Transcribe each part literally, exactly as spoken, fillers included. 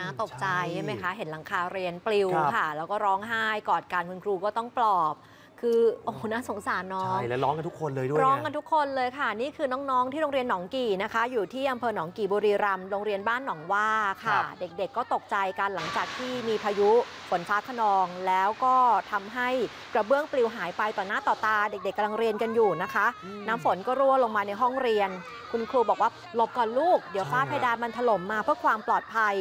นะตกใจใช่ไหมคะเห็นหลังคาเรียนปลิวค่ะแล้วก็ร้องไห้กอดกันคุณครูก็ต้องปลอบคือโอ้น่าสงสารน้องใช่และร้องกันทุกคนเลยด้วยร้องกันทุกคนเลยค่ะนี่คือน้องๆที่โรงเรียนหนองกี่นะคะอยู่ที่อำเภอหนองกี่บุรีรัมย์โรงเรียนบ้านหนองว่าค่ะเด็กๆก็ตกใจกันหลังจากที่มีพายุฝนฟ้าคะนองแล้วก็ทำให้กระเบื้องปลิวหายไปต่อหน้าต่อตาเด็กๆกำลังเรียนกันอยู่นะคะน้ำฝนก็รั่วลงมาในห้องเรียนคุณครูบอกว่าหลบก่อนลูกเดี๋ยวฟ้าเพดานมันถล่มมาเพื่อความปลอดภัย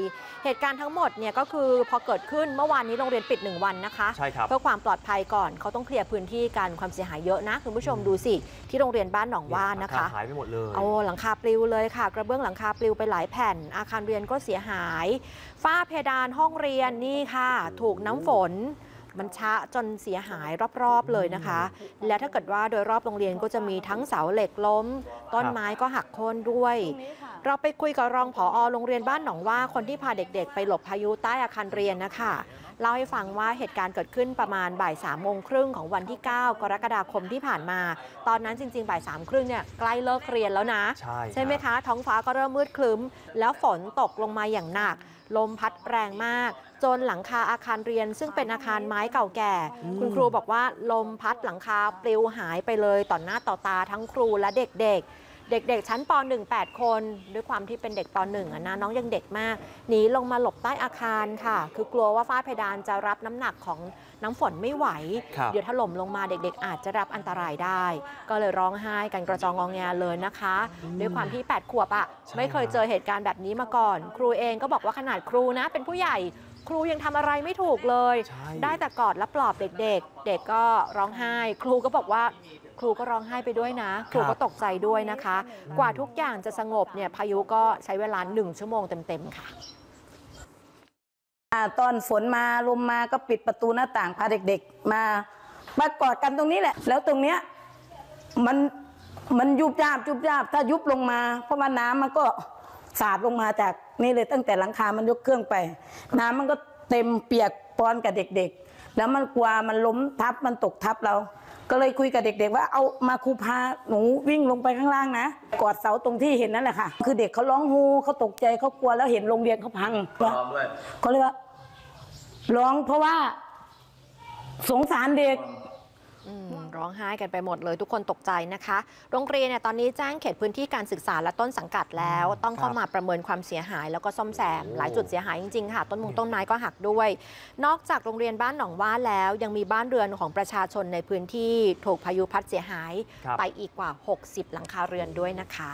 เหตุการณ์ทั้งหมดเนี่ยก็คือพอเกิดขึ้นเมื่อวานนี้โรงเรียนปิดหนึ่งวันนะคะเพื่อความปลอดภัยก่อนเขาต้องเคลียร์พื้นที่กันความเสียหายเยอะนะคุณผู้ชมดูสิที่โรงเรียนบ้านหนองว่านนะคะหายไปหมดเลยโอ้หลังคาปลิวเลยค่ะกระเบื้องหลังคาปลิวไปหลายแผ่นอาคารเรียนก็เสียหายฝ้าเพดานห้องเรียนนี่ค่ะถูกน้ำฝนมันชะจนเสียหายรอบๆเลยนะคะและถ้าเกิดว่าโดยรอบโรงเรียนก็จะมีทั้งเสาเหล็กล้มต้นไม้ก็หักโค่นด้วยเราไปคุยกับรองผอ.โรงเรียนบ้านหนองว่าคนที่พาเด็กๆไปหลบพายุใต้อาคารเรียนนะคะเล่าให้ฟังว่าเหตุการณ์เกิดขึ้นประมาณบ่ายสามโมงครึ่งของวันที่เก้ากรกฎาคมที่ผ่านมาตอนนั้นจริงๆบ่ายสามครึ่งเนี่ยใกล้เลิกเรียนแล้วนะใช่ไหมคะท้องฟ้าก็เริ่มมืดครึ้มแล้วฝนตกลงมาอย่างหนักลมพัดแรงมากจนหลังคาอาคารเรียนซึ่งเป็นอาคารไม้เก่าแก่คุณครูบอกว่าลมพัดหลังคาปลิวหายไปเลยต่อหน้าต่อตาทั้งครูและเด็กๆเด็กๆชั้นป หนึ่ง แปด คนด้วยความที่เป็นเด็กป หนึ่ง นะน้องยังเด็กมากหนีลงมาหลบใต้อาคารค่ะคือกลัวว่าฝ้าเพดานจะรับน้ำหนักของน้ำฝนไม่ไหวเดี๋ยวถล่มลงมาเด็กๆอาจจะรับอันตรายได้ก็เลยร้องไห้กันกระจองงองแงเลยนะคะด้วยความที่แปดขวบอ่ะไม่เคยเจอเหตุการณ์แบบนี้มาก่อนครูเองก็บอกว่าขนาดครูนะเป็นผู้ใหญ่ครูยังทำอะไรไม่ถูกเลยได้แต่กอดและปลอบเด็กๆ เ, เด็กก็ร้องไห้ครูก็บอกว่าครูก็ร้องไห้ไปด้วยนะครูก็ตกใจด้วยนะคะกว่าทุกอย่างจะสงบเนี่ยพายุก็ใช้เวลาหนึ่งชั่วโมงเต็มๆค่ะตอนฝนมาลมมาก็ปิดประตูหน้าต่างพาเด็กๆมามากอดกันตรงนี้แหละแล้วตรงเนี้ยมันมันยุบยาบยุบยาบถ้ายุบลงมาเพราะว่าน้ำมันก็สาดลงมาจากนี่เลยตั้งแต่หลังคามันยกเครื่องไปน้ำมันก็เต็มเปียกปอนกับเด็กๆแล้วมันกลัวมันล้มทับมันตกทับเราก็เลยคุยกับเด็กๆว่าเอามาครูพาหนูวิ่งลงไปข้างล่างนะกอดเสาตรงที่เห็นนั่นแหละค่ะคือเด็กเขาร้องฮูเขาตกใจเขากลัวแล้วเห็นโรงเรียนเขาพังเขาเลยว่าร้องเพราะว่าสงสารเด็กร้องไห้กันไปหมดเลยทุกคนตกใจนะคะโรงเรียนเนี่ยตอนนี้แจ้งเขตพื้นที่การศึกษาและต้นสังกัดแล้วต้องเข้ามาประเมินความเสียหายแล้วก็ซ่อมแซมหลายจุดเสียหายจริงๆค่ะต้นมงต้นไม้ก็หักด้วยนอกจากโรงเรียนบ้านหนองว่าแล้วยังมีบ้านเรือนของประชาชนในพื้นที่ถูกพายุพัดเสียหายไปอีกกว่าหกสิบหลังคาเรือนด้วยนะคะ